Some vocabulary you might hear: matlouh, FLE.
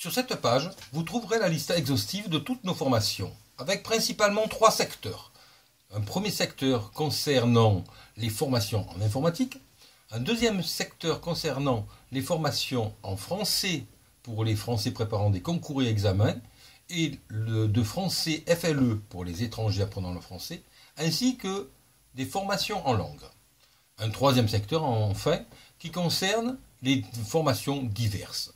Sur cette page, vous trouverez la liste exhaustive de toutes nos formations, avec principalement 3 secteurs. Un premier secteur concernant les formations en informatique, un deuxième secteur concernant les formations en français pour les Français préparant des concours et examens, et de français FLE pour les étrangers apprenant le français, ainsi que des formations en langue. Un troisième secteur, enfin, qui concerne les formations diverses.